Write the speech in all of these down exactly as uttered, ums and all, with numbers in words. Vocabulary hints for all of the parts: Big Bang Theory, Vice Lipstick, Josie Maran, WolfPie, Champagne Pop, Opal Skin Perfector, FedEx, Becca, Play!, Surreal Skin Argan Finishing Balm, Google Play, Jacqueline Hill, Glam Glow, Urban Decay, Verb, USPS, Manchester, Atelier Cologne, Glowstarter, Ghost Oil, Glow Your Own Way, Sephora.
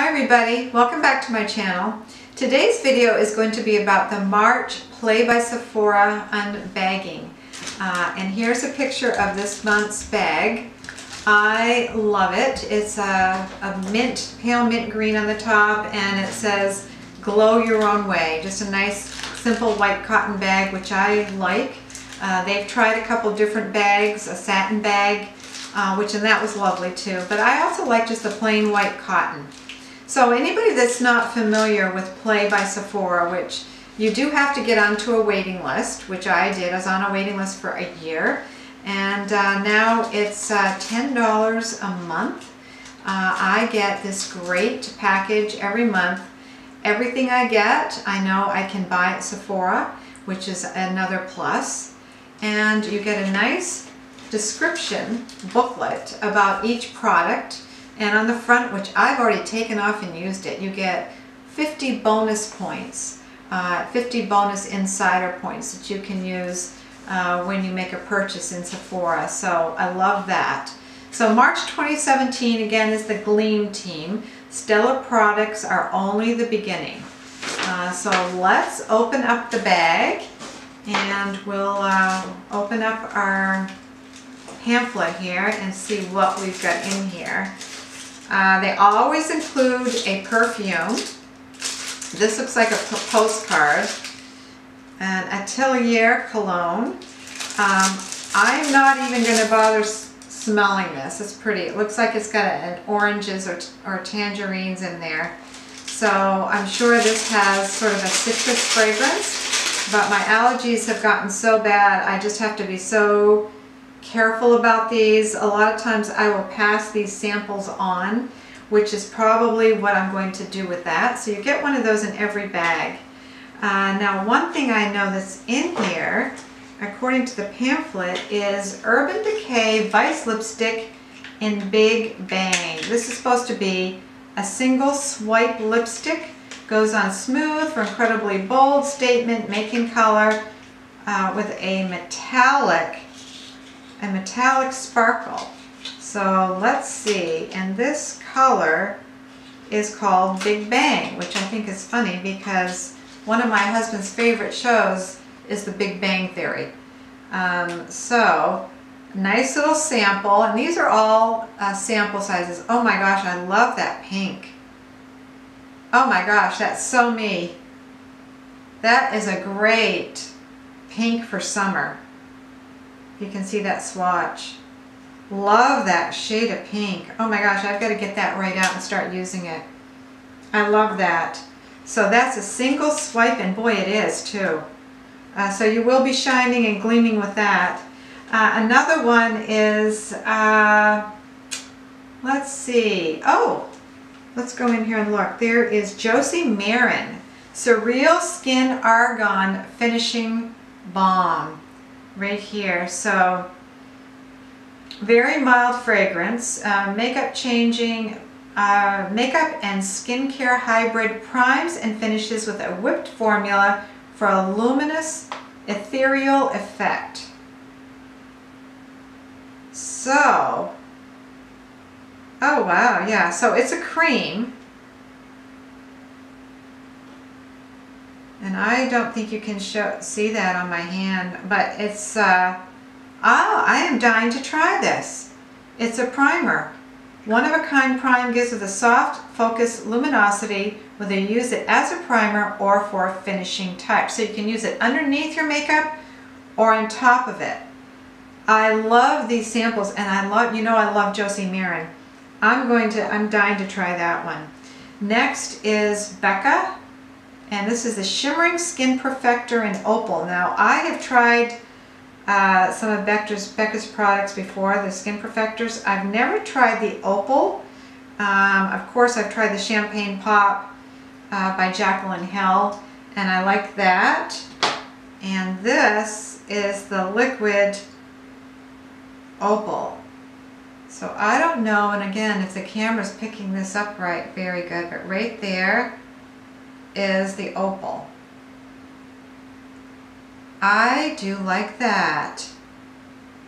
Hi everybody, welcome back to my channel. Today's video is going to be about the March Play by Sephora unbagging. Uh, and here's a picture of this month's bag. I love it. It's a, a mint, pale mint green on the top, and it says glow your own way. Just a nice simple white cotton bag, which I like. Uh, they've tried a couple different bags, a satin bag, uh, which and that was lovely too. But I also like just the plain white cotton. So anybody that's not familiar with Play by Sephora, which you do have to get onto a waiting list, which I did. I was on a waiting list for a year, and uh, now it's uh, ten dollars a month. Uh, I get this great package every month. Everything I get, I know I can buy at Sephora, which is another plus. And you get a nice description booklet about each product. And on the front, which I've already taken off and used it, you get fifty bonus points, uh, fifty bonus insider points that you can use uh, when you make a purchase in Sephora. So I love that. So March twenty seventeen, again, is the Gleam Team. Stellar products are only the beginning. Uh, so let's open up the bag, and we'll uh, open up our pamphlet here and see what we've got in here. Uh, they always include a perfume. This looks like a postcard. An Atelier Cologne. Um, I'm not even going to bother s smelling this. It's pretty. It looks like it's got a, an oranges or, or tangerines in there. So I'm sure this has sort of a citrus fragrance. But my allergies have gotten so bad, I just have to be so careful about these. A lot of times I will pass these samples on, which is probably what I'm going to do with that. So you get one of those in every bag. Uh, now one thing I know that's in here, according to the pamphlet, is Urban Decay Vice Lipstick in Big Bang. This is supposed to be a single swipe lipstick. Goes on smooth for incredibly bold statement, making color uh, with a metallic a metallic sparkle. So let's see, and this color is called Big Bang, which I think is funny because one of my husband's favorite shows is the Big Bang Theory. Um, so nice little sample, and these are all uh, sample sizes. Oh my gosh, I love that pink. Oh my gosh, that's so me. That is a great pink for summer. You can see that swatch. Love that shade of pink. Oh my gosh, I've got to get that right out and start using it. I love that. So that's a single swipe, and boy, it is too. Uh, so you will be shining and gleaming with that. Uh, another one is, uh, let's see. Oh, let's go in here and look. There is Josie Maran Surreal Skin Argan Finishing Balm. Right here. So very mild fragrance, uh, makeup changing, uh, makeup and skincare hybrid, primes and finishes with a whipped formula for a luminous ethereal effect. So, oh wow, yeah, so it's a cream. And I don't think you can show, see that on my hand, but it's, uh, oh, I am dying to try this. It's a primer. One-of-a-kind prime gives with a soft, focused luminosity, whether you use it as a primer or for a finishing touch. So you can use it underneath your makeup or on top of it. I love these samples, and I love, you know I love Josie Maran. I'm going to, I'm dying to try that one. Next is Becca. And this is the Shimmering Skin Perfector in Opal. Now, I have tried uh, some of Becca's, Becca's products before, the Skin Perfectors. I've never tried the Opal. Um, of course, I've tried the Champagne Pop uh, by Jacqueline Hill, and I like that. And this is the Liquid Opal. So I don't know, and again, if the camera's picking this up right, very good, but right there is the opal. I do like that.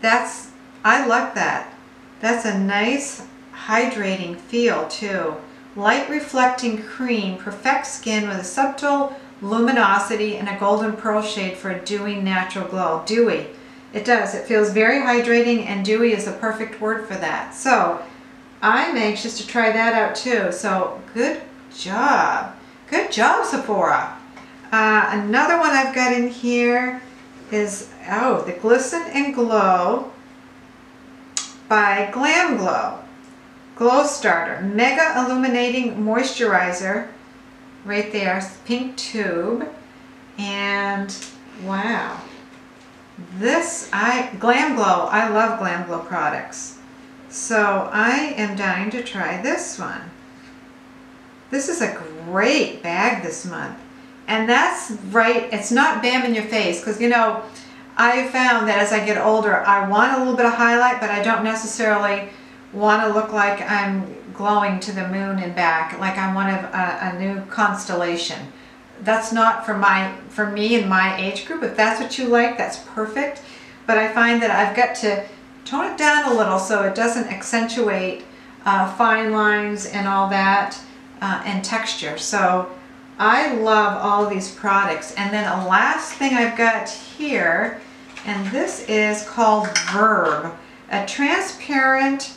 That's, I like that. That's a nice hydrating feel too. Light reflecting cream perfects skin with a subtle luminosity and a golden pearl shade for a dewy natural glow. Dewy. It does. It feels very hydrating, and dewy is the perfect word for that. So I'm anxious to try that out too. So good job. Good job, Sephora. Uh, another one I've got in here is, oh, the Glisten and Glow by Glam Glow. Glowstarter, Mega Illuminating Moisturizer, right there, pink tube, and wow, this, I, Glam Glow, I love Glam Glow products, so I am dying to try this one. This is a great bag this month, and that's right, it's not bam in your face, because you know, I found that as I get older, I want a little bit of highlight, but I don't necessarily want to look like I'm glowing to the moon and back, like I'm one of a, a new constellation. That's not for my, for me and my age group. If that's what you like, that's perfect. But I find that I've got to tone it down a little so it doesn't accentuate uh, fine lines and all that uh, and texture. So I love all these products. And then a last thing I've got here, and this is called Verb, a transparent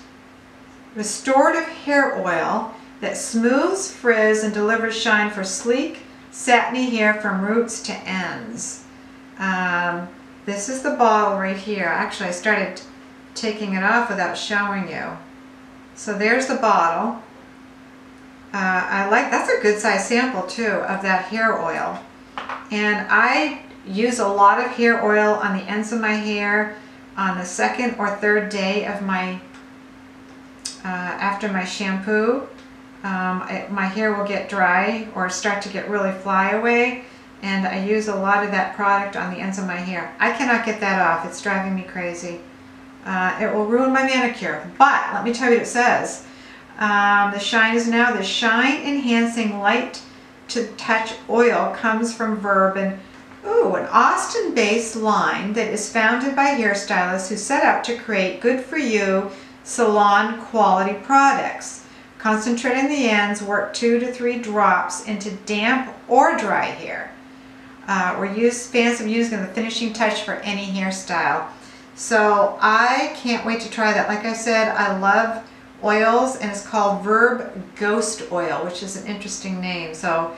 restorative hair oil that smooths frizz and delivers shine for sleek, satiny hair from roots to ends. Um, this is the bottle right here. Actually, I started taking it off without showing you. So there's the bottle. Uh, I like, that's a good size sample too of that hair oil. And I use a lot of hair oil on the ends of my hair on the second or third day of my Uh, after my shampoo. Um, I, my hair will get dry or start to get really fly away, and I use a lot of that product on the ends of my hair. I cannot get that off. It's driving me crazy. Uh, it will ruin my manicure, but let me tell you what it says. Um, the shine is now the shine enhancing light to touch oil comes from Verb, and ooh, an Austin-based line that is founded by hairstylists who set out to create good for you salon quality products. Concentrating the ends, work two to three drops into damp or dry hair. Uh, we're used, fans of using the finishing touch for any hairstyle. So I can't wait to try that. Like I said, I love oils, and it's called Verb Ghost Oil, which is an interesting name. So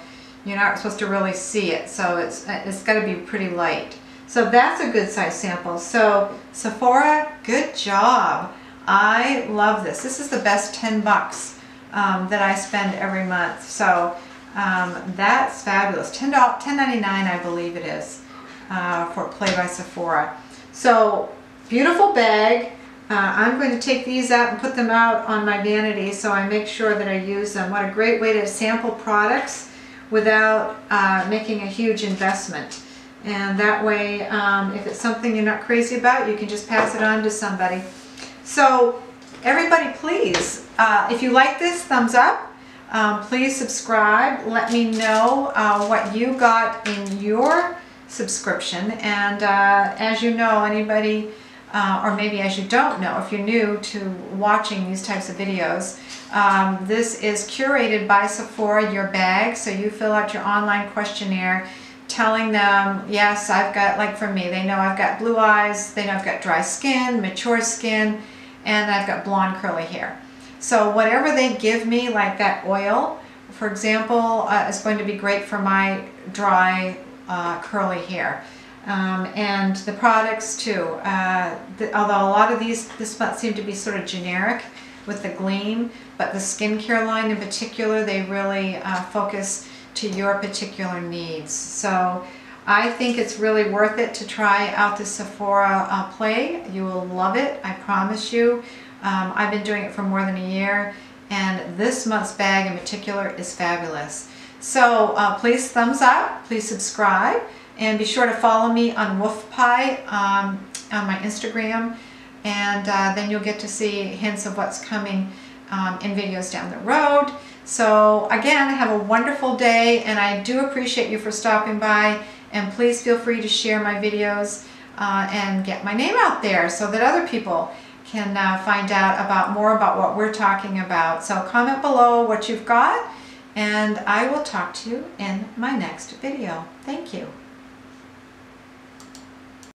you're not supposed to really see it. So it's, it's got to be pretty light. So that's a good size sample. So Sephora, good job. I love this. This is the best ten bucks um, that I spend every month. So um, that's fabulous. ten ninety-nine, I believe it is, uh, for Play by Sephora. So beautiful bag. Uh, I'm going to take these out and put them out on my vanity so I make sure that I use them. What a great way to sample products without uh, making a huge investment. And that way, um, if it's something you're not crazy about, you can just pass it on to somebody. So everybody, please, uh, if you like this, thumbs up, um, please subscribe. Let me know uh, what you got in your subscription. And uh, as you know, anybody, uh, or maybe as you don't know, if you're new to watching these types of videos, um, this is curated by Sephora, your bag. So you fill out your online questionnaire telling them, yes, I've got, like for me, they know I've got blue eyes, they know I've got dry skin, mature skin, and I've got blonde curly hair. So whatever they give me, like that oil, for example, uh, is going to be great for my dry uh, curly hair. Um, and the products too, uh, the, although a lot of these this month seem to be sort of generic with the Gleam, but the skincare line in particular, they really uh, focus to your particular needs. So I think it's really worth it to try out the Sephora uh, Play. You will love it, I promise you. Um, I've been doing it for more than a year, and this month's bag in particular is fabulous. So uh, please thumbs up, please subscribe, and be sure to follow me on WolfPie um, on my Instagram, and uh, then you'll get to see hints of what's coming um, in videos down the road. So again, have a wonderful day, and I do appreciate you for stopping by. And please feel free to share my videos uh, and get my name out there so that other people can uh, find out about more about what we're talking about. So comment below what you've got, and I will talk to you in my next video. Thank you.